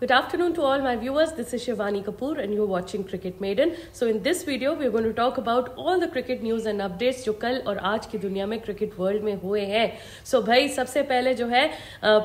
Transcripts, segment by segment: Good afternoon to all my viewers. This is Shivani Kapoor and you're watching Cricket Maiden. So in this video we're going to talk about all the cricket news and updates जो कल और आज की दुनिया में cricket world में हुए हैं. So भाई सबसे पहले जो है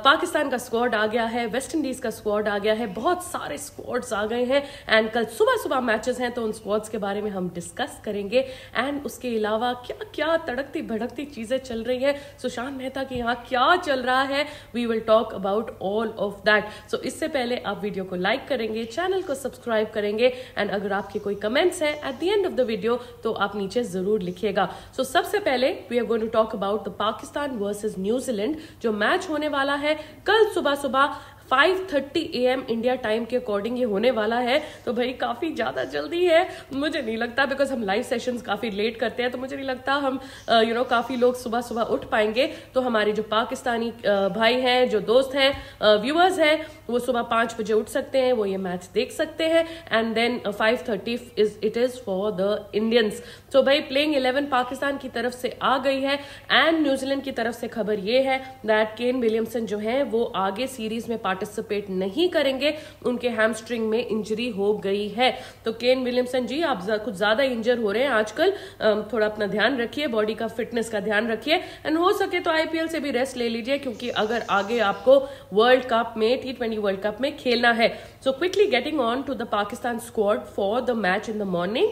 पाकिस्तान का स्क्वाड आ गया है, वेस्ट इंडीज का स्क्वाड आ गया है, बहुत सारे स्क्वाड्स आ गए हैं एंड कल सुबह सुबह मैचेस हैं तो उन स्क्वाड्स के बारे में हम डिस्कस करेंगे एंड उसके अलावा क्या क्या तड़कती भड़कती चीज़ें चल रही हैं, सुशांत मेहता के यहाँ क्या चल रहा है, we will talk about all of that. So इससे पहले आप वीडियो को लाइक करेंगे, चैनल को सब्सक्राइब करेंगे एंड अगर आपके कोई कमेंट्स हैं at the end of the video तो आप नीचे जरूर लिखिएगा. सो सबसे पहले we are going to talk about the Pakistan versus New Zealand जो मैच होने वाला है कल सुबह सुबह 5:30 AM इंडिया टाइम के अकॉर्डिंग ये होने वाला है. तो भाई काफ़ी ज़्यादा जल्दी है, मुझे नहीं लगता, बिकॉज हम लाइव सेशंस काफ़ी लेट करते हैं तो मुझे नहीं लगता हम काफ़ी लोग सुबह सुबह उठ पाएंगे. तो हमारे जो पाकिस्तानी भाई हैं, जो दोस्त हैं, व्यूअर्स हैं, वो सुबह 5 बजे उठ सकते हैं, वो ये मैच देख सकते हैं and then 5:30 it is for the Indians. तो भाई प्लेइंग 11 पाकिस्तान की तरफ से आ गई है एंड न्यूजीलैंड की तरफ से खबर ये है दैट केन विलियमसन जो है वो आगे सीरीज में पार्टिसिपेट नहीं करेंगे, उनके हैमस्ट्रिंग में इंजरी हो गई है. तो केन विलियमसन जी आप कुछ ज्यादा इंजर हो रहे हैं आजकल, थोड़ा अपना ध्यान रखिए, बॉडी का फिटनेस का ध्यान रखिए एंड हो सके तो आईपीएल से भी रेस्ट ले लीजिए क्योंकि अगर आगे आपको वर्ल्ड कप में T20 वर्ल्ड कप में खेलना है. So quickly getting on to the Pakistan squad for the match in the morning.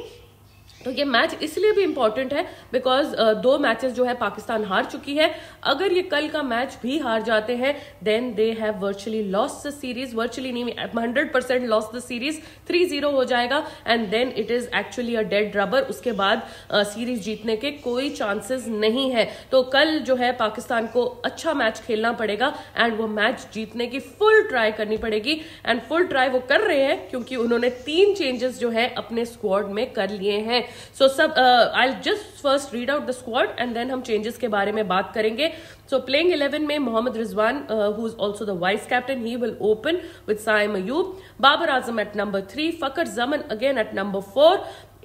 तो ये मैच इसलिए भी इम्पॉर्टेंट है बिकॉज 2 मैचेस जो है पाकिस्तान हार चुकी है. अगर ये कल का मैच भी हार जाते हैं then they have virtually lost the series, virtually नहीं 100% लॉस्ट द सीरीज, 3-0 हो जाएगा and then it is actually a dead rubber. उसके बाद सीरीज जीतने के कोई चांसेस नहीं है. तो कल जो है पाकिस्तान को अच्छा मैच खेलना पड़ेगा एंड वो मैच जीतने की फुल ट्राई करनी पड़ेगी एंड फुल ट्राई वो कर रहे हैं क्योंकि उन्होंने 3 चेंजेस जो है अपने स्क्वाड में कर लिए हैं. सो सब I'll just first read out the squad and then हम changes के बारे में बात करेंगे. So playing 11 में Mohammad Rizwan who is also the vice captain, he will open with Sayam Ayub, Babar Azam at number 3, Fakhar Zaman again at number 4,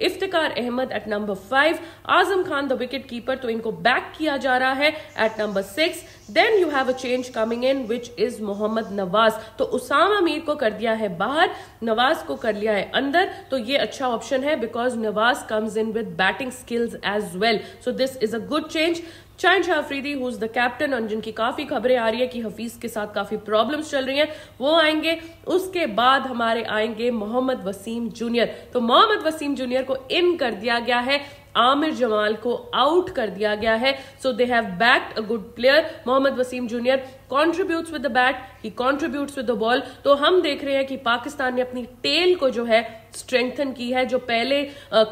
Iftikhar Ahmed at number 5, Azam Khan the wicket keeper तो इनको back किया जा रहा है at number 6. Then you have a change coming in which is Mohammad Nawaz. तो उसामा मीर को कर दिया है बाहर, नवाज को कर लिया है अंदर. तो ये अच्छा ऑप्शन है because Nawaz comes in with batting skills as well. So this is a good change. Shaheen Shah Afridi who is the captain और जिनकी काफ़ी खबरें आ रही है कि हफीज के साथ काफ़ी प्रॉब्लम्स चल रही हैं, वो आएंगे. उसके बाद हमारे आएंगे मोहम्मद वसीम जूनियर. तो मोहम्मद वसीम जूनियर को इन कर दिया गया है, आमिर जमाल को आउट कर दिया गया है. So they have backed a good player. Mohammad Wasim junior contributes with the bat, he contributes with the ball. तो हम देख रहे हैं कि पाकिस्तान ने अपनी टेल को जो है स्ट्रेंथन की है. जो पहले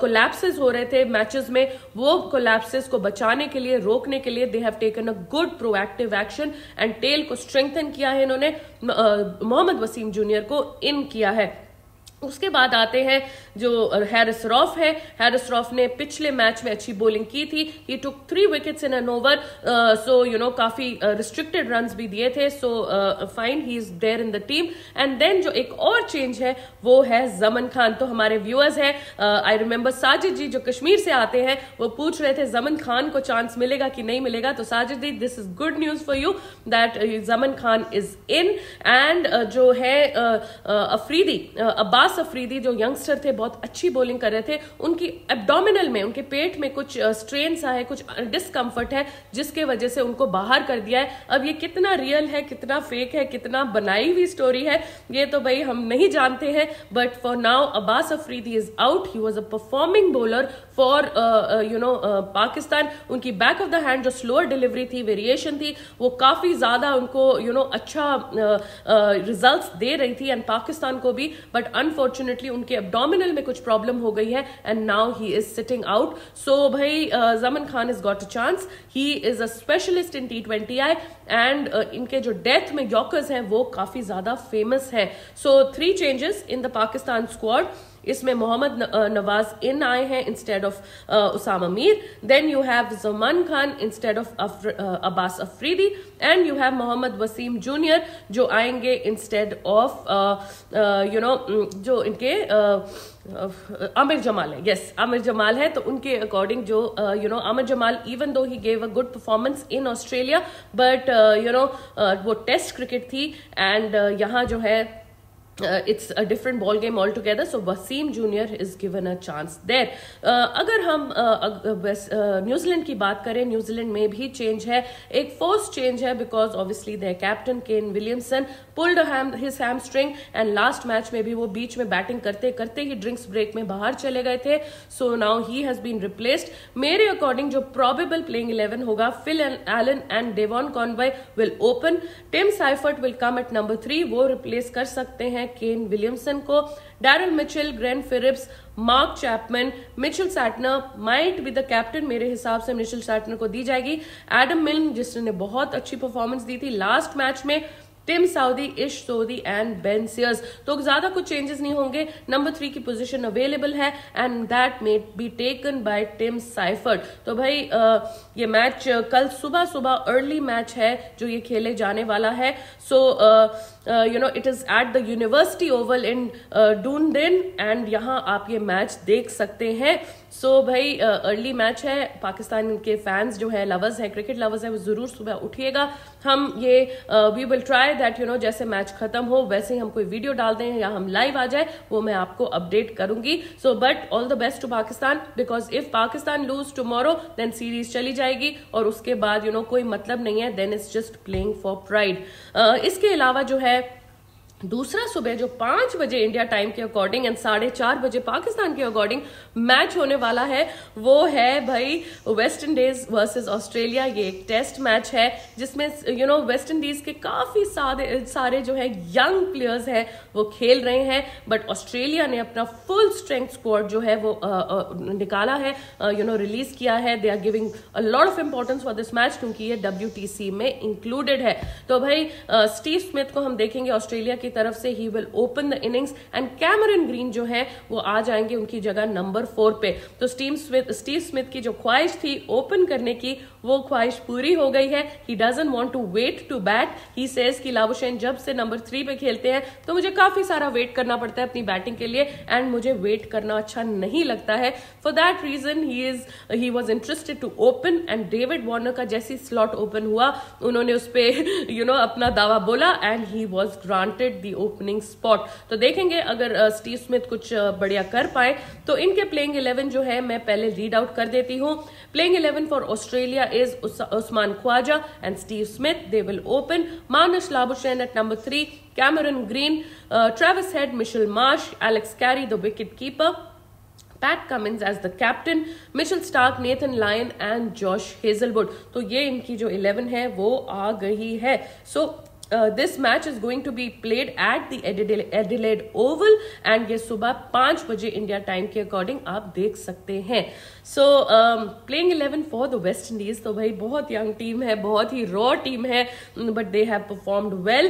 कोलैप्सेस हो रहे थे मैचेस में, वो कोलैप्सेस को बचाने के लिए, रोकने के लिए they have taken a good proactive action and tail को स्ट्रेंथन किया है इन्होंने. मोहम्मद वसीम जूनियर को इन किया है. उसके बाद आते हैं जो हैरिस रॉफ है. हैरिस रॉफ ने पिछले मैच में अच्छी बॉलिंग की थी, he took 3 wickets in an over. So काफ़ी रिस्ट्रिक्टेड रन्स भी दिए थे. So fine, he is there in the team. And then जो एक और चेंज है वो है जमन खान. तो हमारे व्यूअर्स हैं, आई रिमेंबर साजिद जी जो कश्मीर से आते हैं, वो पूछ रहे थे जमन खान को चांस मिलेगा कि नहीं मिलेगा. तो Sajid ji, this is good news for you that Zaman Khan is in. And जो है अफरीदी, अब्बास अफरीदी जो यंगस्टर थे, बहुत अच्छी बॉलिंग कर रहे थे. उनकी एब्डोमिनल में, उनके पेट में कुछ स्ट्रेन सा है, कुछ डिस्कम्फर्ट है, जिसके वजह से उनको बाहर कर दिया है. अब ये कितना रियल है, कितना फेक है, कितना बनाई हुई स्टोरी है, ये तो भाई हम नहीं जानते हैं. But for now Abbas Afridi is out. He was a performing bowler for Pakistan. उनकी बैक ऑफ द हैंड जो स्लोअर डिलीवरी थी, वेरिएशन थी, वो काफी ज्यादा उनको अच्छा रिजल्ट्स दे रही थी एंड पाकिस्तान को भी. बट अनफॉर्चुनेटली उनके एब्डोमिनल में कुछ प्रॉब्लम हो गई है and now he is sitting out. So भाई Zaman Khan is got a chance. He is a specialist in T20I and इनके जो डेथ में यॉर्कर्स हैं वो काफी ज्यादा फेमस हैं. So 3 changes in the Pakistan squad. इसमें मोहम्मद नवाज इन आए हैं instead of Usama Mir. Then you have Zaman Khan instead of Abbas Afridi and you have Mohammad Wasim junior जो आएंगे इंस्टेड ऑफ जो इनके आमिर जमाल है. यस, आमिर जमाल है. तो उनके अकॉर्डिंग जो Aamir Jamal, even though he gave a good performance in Australia, but वो टेस्ट क्रिकेट थी एंड यहाँ जो है it's a different ball game altogether. So Wasim Junior is given a chance there. अगर हम न्यूजीलैंड की बात करें, न्यूजीलैंड में भी चेंज है, एक फोर्स चेंज है because obviously their captain Kane Williamson pulled his hamstring and last match में भी वो बीच में बैटिंग करते करते ही ड्रिंक्स ब्रेक में बाहर चले गए थे. So now he has been replaced. मेरे अकॉर्डिंग जो probable playing 11 होगा, Phil Allen and Devon Conway will open. Tim Seifert will come at number 3. वो replace कर सकते हैं केन विलियमसन को. Daryl Mitchell, Glenn Phillips, Mark Chapman, Mitchell Santner might be the captain, मेरे हिसाब से मिचेल सैंटनर को दी जाएगी. एडम मिल्न जिसने बहुत अच्छी परफॉर्मेंस दी थी लास्ट मैच में, Tim Southee, Ish Sodhi and Ben Sears. तो ज्यादा कुछ चेंजेस नहीं होंगे. नंबर 3 की पोजीशन अवेलेबल है and that may be taken by Tim Seifert. तो भाई ये मैच कल सुबह सुबह अर्ली मैच है जो ये खेले जाने वाला है. So you know it is at the University Oval in Dunedin and यहाँ आप ये मैच देख सकते हैं. सो भाई अर्ली मैच है. पाकिस्तान के फैंस जो है, लवर्स है, क्रिकेट लवर्स है, वो जरूर सुबह उठिएगा. हम ये we will try that you know जैसे मैच खत्म हो वैसे ही हम कोई वीडियो डाल दें या हम लाइव आ जाए, वो मैं आपको अपडेट करूंगी. So but all the best to Pakistan because if Pakistan lose tomorrow then series चली जाएगी और उसके बाद यू नो कोई मतलब नहीं है, then it's just playing for pride. इसके अलावा जो है दूसरा सुबह जो 5 बजे इंडिया टाइम के अकॉर्डिंग एंड 4:30 बजे पाकिस्तान के अकॉर्डिंग मैच होने वाला है, वो है भाई वेस्ट इंडीज वर्सेस ऑस्ट्रेलिया. ये एक टेस्ट मैच है जिसमें यू नो वेस्ट इंडीज के काफी सारे जो है यंग प्लेयर्स हैं वो खेल रहे हैं, बट ऑस्ट्रेलिया ने अपना फुल स्ट्रेंथ स्क्वाड जो है वो निकाला है, यू नो रिलीज किया है. They are giving a lot of importance for this match क्योंकि ये WTC में इंक्लूडेड है. तो भाई स्टीव स्मिथ को हम देखेंगे ऑस्ट्रेलिया की तरफ से, he will open the innings and Cameron Green जो है वो आ जाएंगे उनकी जगह नंबर 4 पे. तो स्टीव स्मिथ की जो ख्वाहिश थी ओपन करने की, वो ख्वाहिश पूरी हो गई है. He doesn't want to wait to bat. He says कि लाबुशेन जब से नंबर 3 पे खेलते हैं तो मुझे काफी सारा वेट करना पड़ता है अपनी बैटिंग के लिए एंड मुझे वेट करना अच्छा नहीं लगता है. For that reason he was interested to open and David Warner का जैसी स्लॉट ओपन हुआ उन्होंने उस पे यू नो अपना दावा बोला and he was granted the opening spot. तो देखेंगे अगर स्टीव स्मिथ कुछ बढ़िया कर पाए तो इनके प्लेइंग 11 जो है मैं पहले रीड आउट कर देती हूं. Playing 11 for Australia is Usman Khawaja and Steve Smith. They will open Marnus Labuschagne at number 3, Cameron Green, Travis Head, Mitchell Marsh, Alex Carey the wicket keeper, Pat Cummins as the captain, Mitchell Starc, Nathan Lyon and Josh Hazelwood. तो ये इनकी जो 11 है वो आ गई है. So this match is going to be played at the Adelaide Oval and ये सुबह 5 बजे इंडिया टाइम के अकॉर्डिंग आप देख सकते हैं. So playing 11 for the West Indies. तो भाई बहुत यंग टीम है, बहुत ही रॉ टीम है, but they have performed well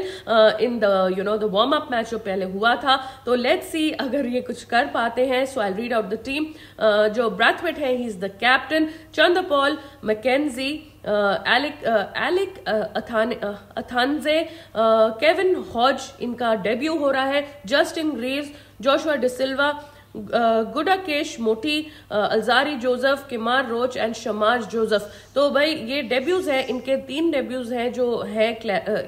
in the you know the warm up match जो पहले हुआ था. तो लेट्स सी अगर ये कुछ कर पाते हैं. So I read out the team. जो ब्रैथवेट है, he is the captain, Chanderpaul, McKenzie, Alick Athanaze, Kevin Hodge, इनका डेब्यू हो रहा है, Justin Greaves, Joshua Da Silva, Gudakesh Motie, Alzarri Joseph, Kemar Roach and Shamar Joseph. तो भाई ये डेब्यूज हैं, इनके 3 डेब्यूज हैं जो है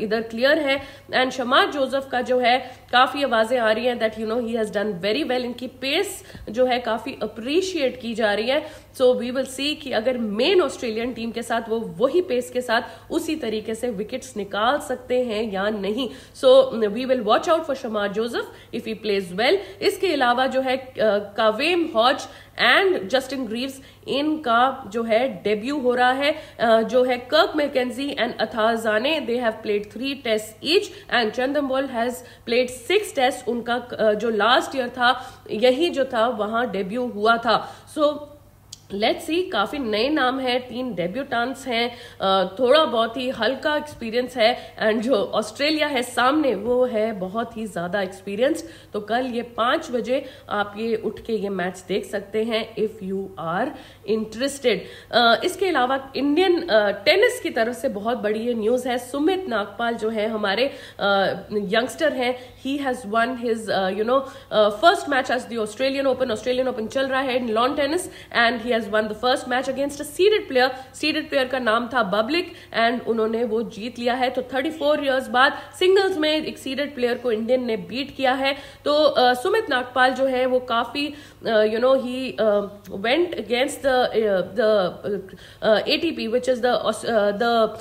इधर क्लियर है. एंड शमार जोसेफ का जो है काफ़ी आवाज़ें आ रही हैं that you know he has done very well. इनकी पेस जो है काफ़ी अप्रिशिएट की जा रही है. सो वी विल सी कि अगर मेन ऑस्ट्रेलियन टीम के साथ वो वही पेस के साथ उसी तरीके से विकेट्स निकाल सकते हैं या नहीं. So we will watch out for Shamar Joseph if he plays well. इसके अलावा जो है Kavem Hodge and Justin Greaves, इनका जो है डेब्यू हो रहा है. जो है कर्क मैकेंजी एंड अथाजाने, they have played 3 test each and चंदम्बॉल has played 6 test. उनका जो लास्ट ईयर था यही जो था वहां डेब्यू हुआ था. सो लेट्स सी, काफ़ी नए नाम हैं, 3 डेब्यूटांट्स हैं, थोड़ा बहुत ही हल्का एक्सपीरियंस है एंड जो ऑस्ट्रेलिया है सामने वो है बहुत ही ज़्यादा एक्सपीरियंस्ड. तो कल ये 5 बजे आप ये उठ के ये मैच देख सकते हैं इफ़ यू आर इंटरेस्टेड. इसके अलावा इंडियन टेनिस की तरफ से बहुत बड़ी ये न्यूज़ है. सुमित नागपाल जो है हमारे यंगस्टर हैं, he has won his you know first match as the Australian Open. Australian Open चल रहा है in lawn tennis and he has won the first match against a seeded player. Seeded player का नाम था बब्लिक and उन्होंने वो जीत लिया है। तो 34 इयर्स बाद सिंगल्स में एक सीडेड प्लेयर को इंडियन ने बीट किया है। तो सुमित नागपाल जो है वो काफी you know he went against the ATP which is the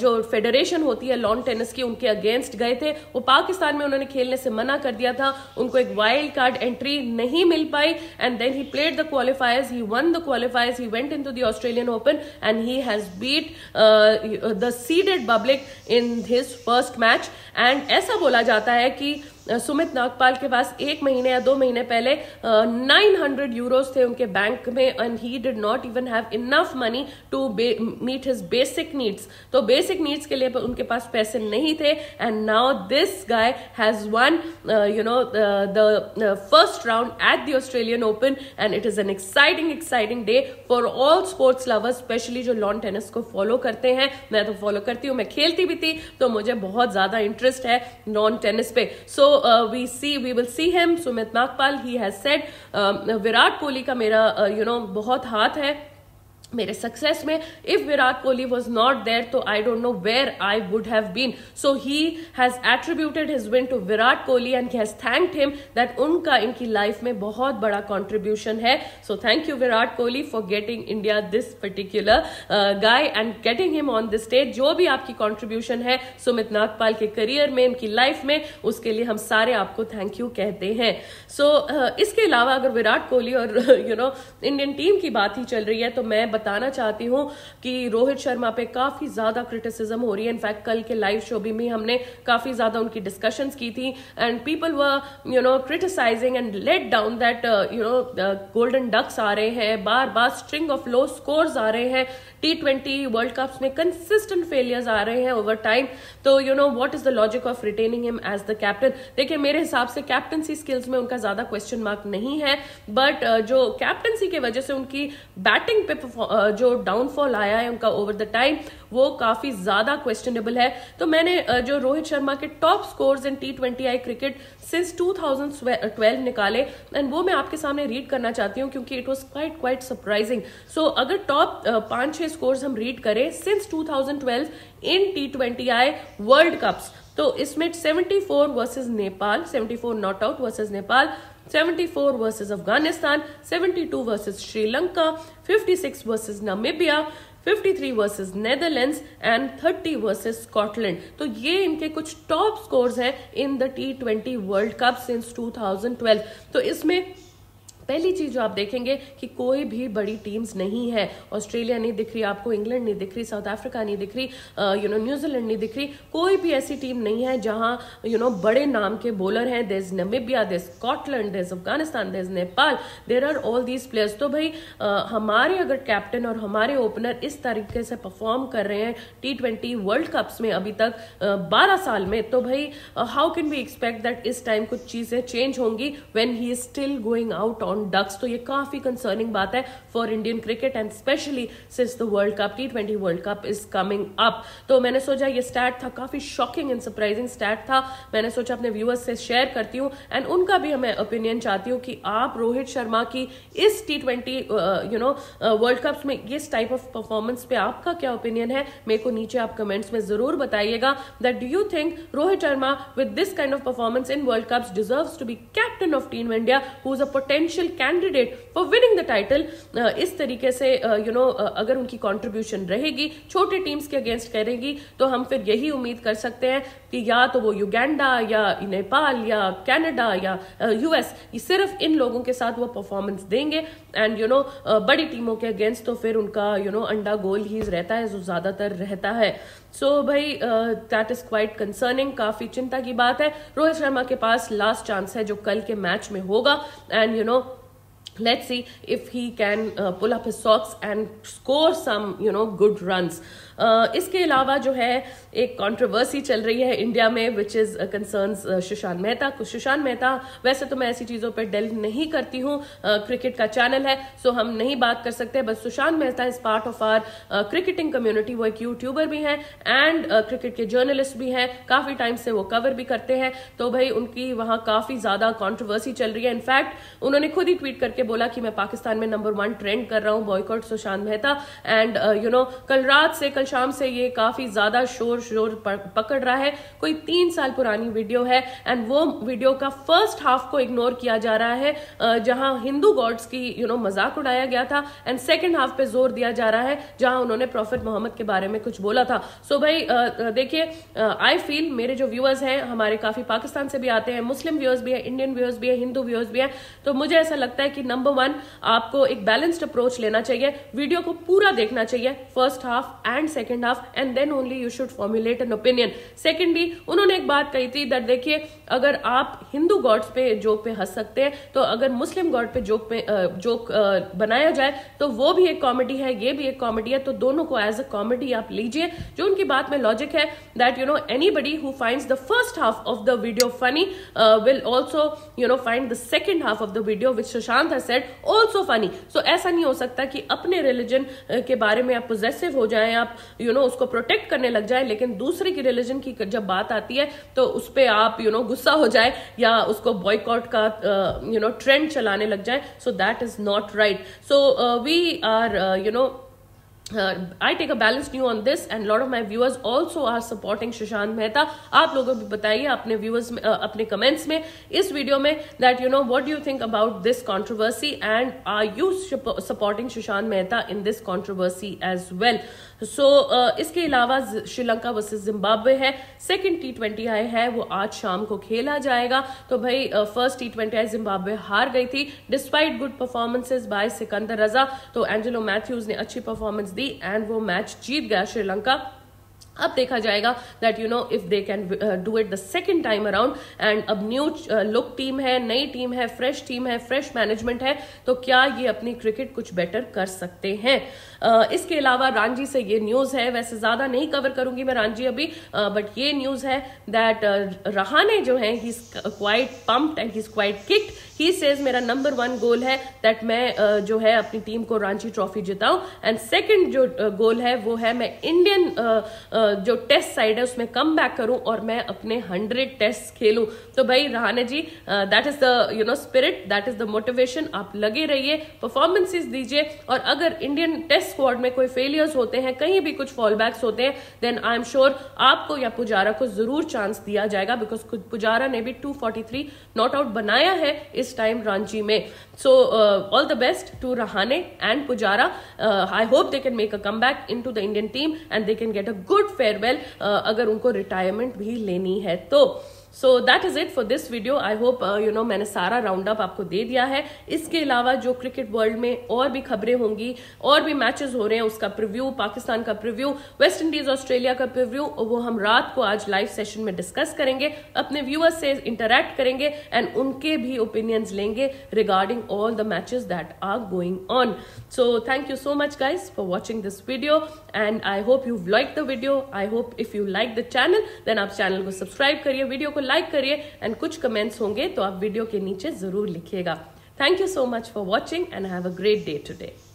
जो फेडरेशन होती है लॉन टेनिस की, उनके अगेंस्ट गए थे। वो पाकिस्तान में उन्होंने खेलने से मना कर दिया था, उनको एक वाइल्ड कार्ड एंट्री नहीं मिल पाई। And then he played the qualifiers, he won the qualifiers, he went into the Australian Open and he has beat the seeded Bublik in his first match. And ऐसा बोला जाता है कि सुमित नागपाल के पास एक महीने या दो महीने पहले 900 यूरोस थे उनके बैंक में and he did not even have enough money to meet his basic needs. तो बेसिक नीड्स के लिए उनके पास पैसे नहीं थे। And now this guy has won you know the first round at the Australian Open and it is an exciting day for all sports lovers, specially जो lawn tennis को फॉलो करते हैं। मैं तो फॉलो करती हूँ, मैं खेलती भी थी, तो मुझे बहुत ज्यादा इंटरेस्ट है लॉन टेनिस पे। सो we will see him, Sumit Nagpal, he has said Virat Kohli का मेरा you know बहुत हाथ है मेरे सक्सेस में। If Virat Kohli was not there तो I don't know where I would have been. So he has attributed his win to Virat Kohli and has thanked him that उनका इनकी लाइफ में बहुत बड़ा कॉन्ट्रीब्यूशन है। So thank you Virat Kohli for getting India this particular guy and getting him on this stage. जो भी आपकी contribution है सुमित नागपाल के करियर में, इनकी लाइफ में, उसके लिए हम सारे आपको थैंक यू कहते हैं। सो इसके अलावा अगर विराट कोहली और यू नो इंडियन टीम की बात ही चल रही है तो मैं बताना चाहती हूं कि रोहित शर्मा पे काफी ज्यादा क्रिटिसिज्म हो रही है। इनफैक्ट कल के लाइव शो भी हमने काफी ज्यादा उनकी डिस्कशंस की थी and people were you know criticising and let down that you know golden ducks आ रहे हैं, बार बार स्ट्रिंग ऑफ लो स्कोर्स आ रहे हैं, T20 वर्ल्ड कप्स में कंसिस्टेंट फेलियर्स आ रहे हैं ओवर टाइम। तो you know what is the logic of retaining him as the captain. देखिए मेरे हिसाब से कैप्टनसी स्किल्स में उनका ज्यादा क्वेश्चन मार्क नहीं है, बट जो कैप्टनसी की वजह से उनकी बैटिंग पे जो डाउनफॉल आया है उनका ओवर द टाइम, वो काफी ज्यादा क्वेश्चनेबल है। तो मैंने जो रोहित शर्मा के top scores in T20I cricket since 2012 निकाले एंड वो मैं आपके सामने रीड करना चाहती हूँ क्योंकि it was quite surprising. So अगर टॉप 5-6 स्कोर्स हम रीड करें since 2012 in T20I world cups, तो इसमें 74 versus Nepal, 74 not out versus Nepal, 74 versus Afghanistan, 72 versus Sri Lanka, 56 versus Namibia, 53 versus Netherlands and 30 versus Scotland. तो ये इनके कुछ टॉप स्कोर्स हैं in the T20 world cup since 2012। तो इसमें पहली चीज जो आप देखेंगे कि कोई भी बड़ी टीम्स नहीं है। ऑस्ट्रेलिया नहीं दिख रही आपको, इंग्लैंड नहीं दिख रही, साउथ अफ्रीका नहीं दिख रही, यू नो न्यूजीलैंड नहीं दिख रही, कोई भी ऐसी टीम नहीं है जहां यू नो बड़े नाम के बॉलर हैं। There is Namibia, there is Scotland, there is Afghanistan, there is Nepal, there are all these players. तो भाई हमारे अगर कैप्टन और हमारे ओपनर इस तरीके से परफॉर्म कर रहे हैं T20 वर्ल्ड कप्स में अभी तक 12 साल में, तो भाई how can we expect that इस टाइम कुछ चीजें चेंज होंगी when he is still going out on ducks. तो ये काफी कंसर्निंग बात है for Indian cricket and specially since the world cup T20 world cup is coming up. तो मैंने सोचा ये स्टैट था, काफी शॉकिंग एंड सरप्राइजिंग स्टैट था, मैंने सोचा अपने व्यूअर्स से शेयर करती हूँ एंड उनका भी मैं ओपिनियन चाहती हूँ कि आप रोहित शर्मा की इस T20 you know world cup में इस टाइप ऑफ परफॉर्मेंस पे आपका क्या ओपिनियन है। मेरे को नीचे आप कमेंट्स में जरूर बताइएगा that do you think Rohit Sharma with this kind of performance in world cup deserves to be captain of team India who is a potential candidate for winning the title. इस तरीके से यू नो अगर उनकी contribution रहेगी, छोटे teams के against करेगी, तो हम फिर यही उम्मीद कर सकते हैं कि या तो वो युगांडा या नेपाल या कनाडा या यूएस, सिर्फ इन लोगों के साथ वो परफॉर्मेंस देंगे एंड यू नो बड़ी टीमों के अगेंस्ट तो फिर उनका यू नो अंडा गोल ही रहता है जो ज्यादातर रहता है। सो भाई दैट इज क्वाइट कंसर्निंग, काफी चिंता की बात है। रोहित शर्मा के पास लास्ट चांस है जो कल के मैच में होगा and you know let's see if he can pull up his socks and score some you know good runs. इसके अलावा जो है एक कंट्रोवर्सी चल रही है इंडिया में which is concerns Sushant Mehta को। सुशांत मेहता, वैसे तो मैं ऐसी चीज़ों पर डील नहीं करती हूँ, क्रिकेट का चैनल है सो हम नहीं बात कर सकते, बस Sushant Mehta is part of our cricketing community. वो एक यूट्यूबर भी हैं एंड क्रिकेट के जर्नलिस्ट भी हैं, काफ़ी टाइम से वो कवर भी करते हैं, तो भाई उनकी वहाँ काफ़ी ज़्यादा कॉन्ट्रोवर्सी चल रही है। इनफैक्ट उन्होंने खुद ही ट्वीट करके बोला कि मैं पाकिस्तान में नंबर 1 ट्रेंड कर रहा हूँ, boycott Sushant Mehta. And you know कल रात से, कल शाम से ये काफ़ी ज़्यादा शोर पकड़ रहा है। कोई 3 साल पुरानी वीडियो है एंड वो वीडियो का फर्स्ट हाफ को इग्नोर किया जा रहा है, जहां हिंदू गॉड्स की यू नो मजाक उड़ाया गया था, एंड सेकेंड हाफ पे जोर दिया जा रहा है जहां उन्होंने प्रॉफिट मोहम्मद के बारे में कुछ बोला था। सो भाई देखिए, आई फील मेरे जो व्यूअर्स हैं, हमारे काफ़ी पाकिस्तान से भी आते हैं, मुस्लिम व्यूअर्स भी हैं, इंडियन व्यूअर्स भी हैं, हिंदू व्यूअर्स भी हैं, तो मुझे ऐसा लगता है कि नंबर 1 आपको एक बैलेंस्ड अप्रोच लेना चाहिए, वीडियो को पूरा देखना चाहिए, first half and second half, and then only you should formulate an opinion. Secondly उन्होंने एक बात कही थी दैट देखिए, अगर आप हिंदू गॉड्स पे जोक पे हंस सकते हैं तो अगर मुस्लिम गॉड पे जोक बनाया जाए तो वो भी एक कॉमेडी है, ये भी एक कॉमेडी है, तो दोनों को एज अ कॉमेडी आप लीजिए। जो उनकी बात में लॉजिक है that you know anybody who finds the first half of the video funny will also you know find the second half of the video which Sushant has said also funny. So ऐसा नहीं हो सकता कि अपने religion के बारे में आप पोजेसिव हो जाए, आप यू नो उसको प्रोटेक्ट करने लग जाए, लेकिन दूसरे की रिलीजन की जब बात आती है तो उस पर आप यू नो गुस्सा हो जाए या उसको बॉयकॉट का यू नो ट्रेंड चलाने लग जाए। So that is not right. So we are you know I take a balanced view on this and lot of my viewers also are supporting Sushant Mehta। आप लोगों भी बताइए अपने viewers में, अपने comments में इस video में that you know what do you think about this controversy and are you supporting Sushant Mehta in this controversy as well। So इसके अलावा श्रीलंका वर्सेस जिम्बाब्वे है, सेकेंड T20I है, वो आज शाम को खेला जाएगा। तो भाई फर्स्ट T20I जिम्बाब्वे हार गई थी despite good performances by Sikandar Raza, तो एंजेलो मैथ्यूज ने अच्छी परफॉर्मेंस एंड वो मैच जीत गया श्रीलंका। अब देखा जाएगा that you know if they can do it the second time around. And अब न्यू लुक टीम है, नई टीम है, फ्रेश मैनेजमेंट है, तो क्या ये अपनी क्रिकेट कुछ बेटर कर सकते हैं। इसके अलावा रांझी से ये न्यूज़ है, वैसे ज़्यादा नहीं कवर करूंगी मैं रांझी अभी, बट ये न्यूज़ है दैट रहाने जो है he is quite pumped and he is quite kicked. He says मेरा नंबर 1 गोल है दैट मैं जो है अपनी टीम को रांझी ट्रॉफी जिताऊं, एंड सेकेंड जो गोल है वो है मैं इंडियन जो टेस्ट साइड है उसमें कम बैक करूं और मैं अपने 100 टेस्ट खेलूं। तो भाई Rahane ji, that is the you know spirit, that is the motivation. आप लगे रहिए, परफॉर्मेंसेस दीजिए, और अगर इंडियन टेस्ट स्क्वाड में कोई फेलियर्स होते हैं, कहीं भी कुछ फॉलबैक्स होते हैं, देन आई एम श्योर आपको या पुजारा को जरूर चांस दिया जाएगा, बिकॉज खुद पुजारा ने भी 243 नॉट आउट बनाया है इस टाइम रांची में। So all the best to Rahane and Pujara. I hope they can make a come back in to the Indian team and they can get a good farewell अगर उनको रिटायरमेंट भी लेनी है तो। So that is it for this video. I hope you know मैंने सारा round up आपको दे दिया है। इसके अलावा जो क्रिकेट वर्ल्ड में और भी खबरें होंगी, और भी मैचेस हो रहे हैं, उसका प्रीव्यू, पाकिस्तान का प्रीव्यू, वेस्ट इंडीज ऑस्ट्रेलिया का प्रीव्यू, वो हम रात को आज लाइव सेशन में डिस्कस करेंगे, अपने व्यूअर्स से इंटरेक्ट करेंगे एंड उनके भी ओपिनियंस लेंगे regarding all the matches that are going on. So thank you so much guys for watching this video and I hope you like the video. I hope if you like the channel then आप channel को subscribe करिए, video को like करिए, and कुछ comments होंगे तो आप video के नीचे जरूर लिखिएगा। Thank you so much for watching and have a great day today.